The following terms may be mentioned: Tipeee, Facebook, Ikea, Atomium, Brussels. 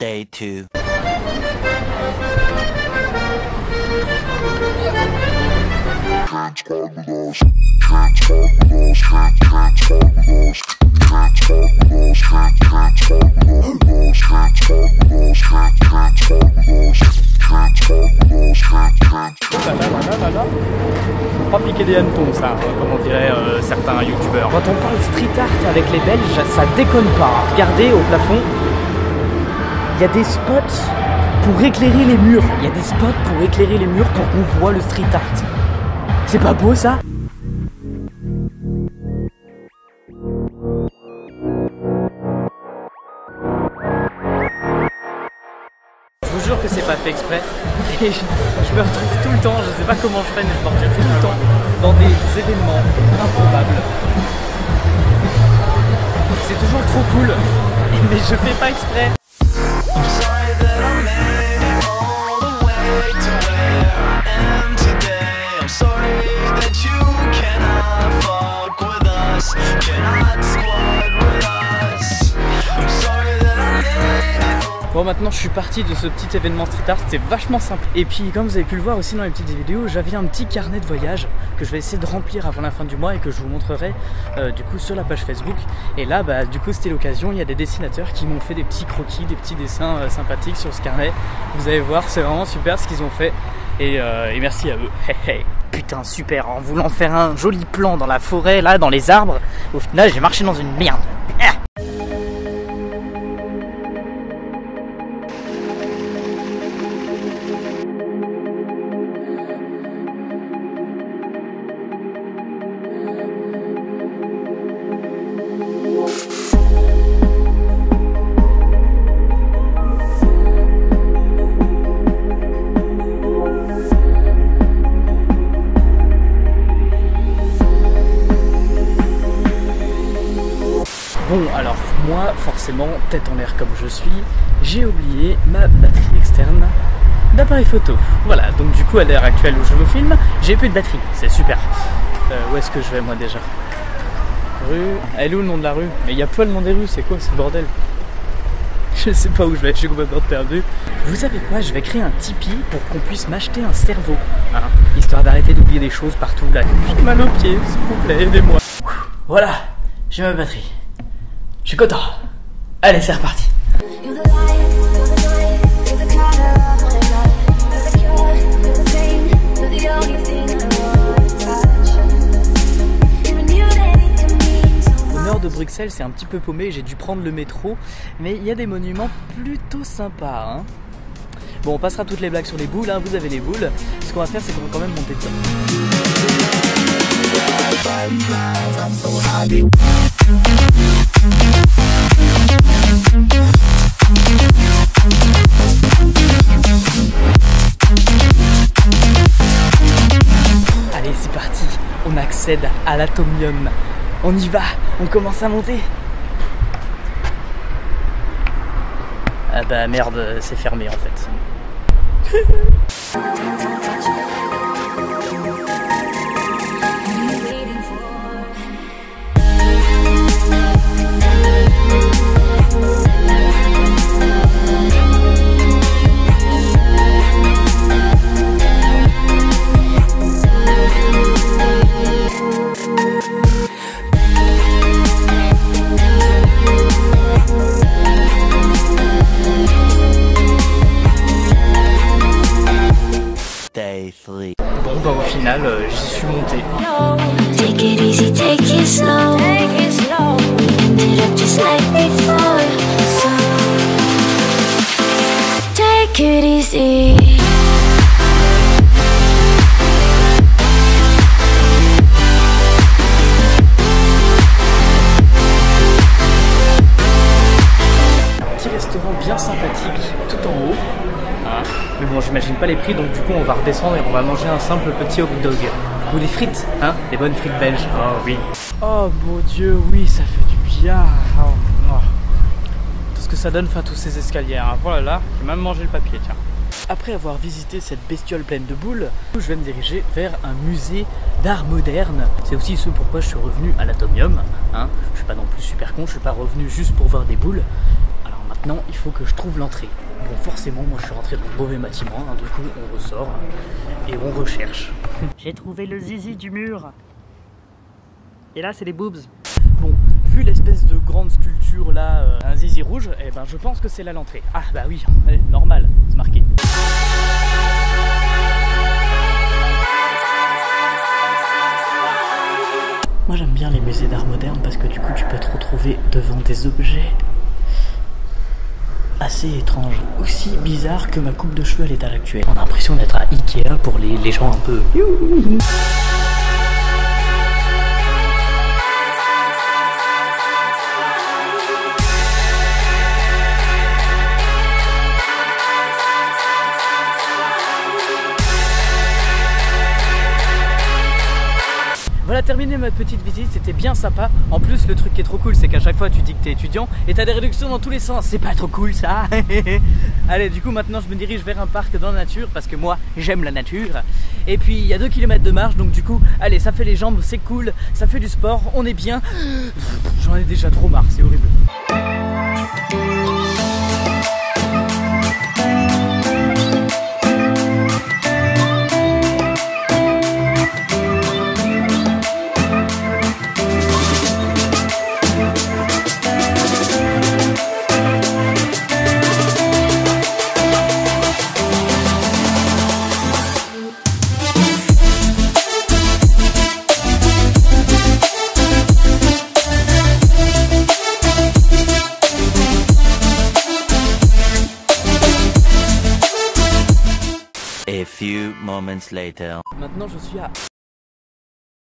Day 2. Pas piquer des hannetons, ça, comme on dirait certains youtubeurs. Quand on parle street art avec les Belges, ça déconne pas. Regardez au plafond, il y a des spots pour éclairer les murs. Il y a des spots pour éclairer les murs pour qu'on voit le street art. C'est pas beau ça? Je vous jure que c'est pas fait exprès. Et je me retrouve tout le temps, je sais pas comment je fais, mais je me retrouve tout le temps dans des événements improbables. C'est toujours trop cool, mais je fais pas exprès. Bon, maintenant je suis parti de ce petit événement street art, c'était vachement simple. Et puis comme vous avez pu le voir aussi dans les petites vidéos, j'avais un petit carnet de voyage que je vais essayer de remplir avant la fin du mois et que je vous montrerai du coup sur la page Facebook. Et là bah du coup c'était l'occasion, il y a des dessinateurs qui m'ont fait des petits croquis, des petits dessins sympathiques sur ce carnet. Vous allez voir, c'est vraiment super ce qu'ils ont fait et merci à eux. Putain super, en voulant faire un joli plan dans la forêt, là dans les arbres, au final j'ai marché dans une merde. Bon alors moi forcément tête en l'air comme je suis, j'ai oublié ma batterie externe d'appareil photo. Voilà, donc du coup à l'heure actuelle où je vous filme, j'ai plus de batterie, c'est super. Où est-ce que je vais moi déjà? Rue, elle est où le nom de la rue? Mais il n'y a plus le nom des rues, c'est quoi ce bordel? Je sais pas où je vais, je suis complètement perdu. Vous savez quoi, je vais créer un Tipeee pour qu'on puisse m'acheter un cerveau, hein, histoire d'arrêter d'oublier des choses partout là. J'ai mal aux pieds, s'il vous plaît, aidez-moi. Voilà, j'ai ma batterie. Je suis content. Allez, c'est reparti. De Bruxelles, c'est un petit peu paumé, j'ai dû prendre le métro, mais il y a des monuments plutôt sympas. Hein. Bon, on passera toutes les blagues sur les boules, hein, vous avez les boules. Ce qu'on va faire, c'est qu'on va quand même monter dedans. Allez, c'est parti, on accède à l'Atomium. On y va, on commence à monter. Ah bah merde, c'est fermé en fait. Bon bah au final j'y suis monté. Un petit restaurant bien sympathique tout en haut. Ah. Mais bon, j'imagine pas les prix, donc du coup on va redescendre et on va manger un simple petit hot dog. Ou des frites, hein? Des bonnes frites belges. Oh oui. Oh mon dieu, oui, ça fait du bien. Oh, oh. Tout ce que ça donne, enfin tous ces escaliers. Hein. Voilà, là, j'ai même mangé le papier, tiens. Après avoir visité cette bestiole pleine de boules, je vais me diriger vers un musée d'art moderne. C'est aussi ce pourquoi je suis revenu à l'Atomium. Hein. Je suis pas non plus super con, je suis pas revenu juste pour voir des boules. Alors, maintenant il faut que je trouve l'entrée. Bon, forcément moi je suis rentré dans le mauvais bâtiment, hein, du coup on ressort et on recherche. J'ai trouvé le zizi du mur. Et là c'est les boobs. Bon, vu l'espèce de grande sculpture là, un zizi rouge, eh ben, je pense que c'est là l'entrée. Ah bah oui, normal, c'est marqué. Moi j'aime bien les musées d'art moderne parce que du coup tu peux te retrouver devant des objets assez étranges. Aussi bizarre que ma coupe de cheveux à l'état actuel. On a l'impression d'être à Ikea pour les gens un peu... Voilà, terminé ma petite visite, c'était bien sympa. En plus, le truc qui est trop cool, c'est qu'à chaque fois tu dis que t'es étudiant et t'as des réductions dans tous les sens. C'est pas trop cool ça. Allez, du coup, maintenant je me dirige vers un parc dans la nature parce que moi j'aime la nature. Et puis il y a 2 km de marche, donc du coup, allez, ça fait les jambes, c'est cool, ça fait du sport, on est bien. J'en ai déjà trop marre, c'est horrible. A few moments later. Maintenant je suis à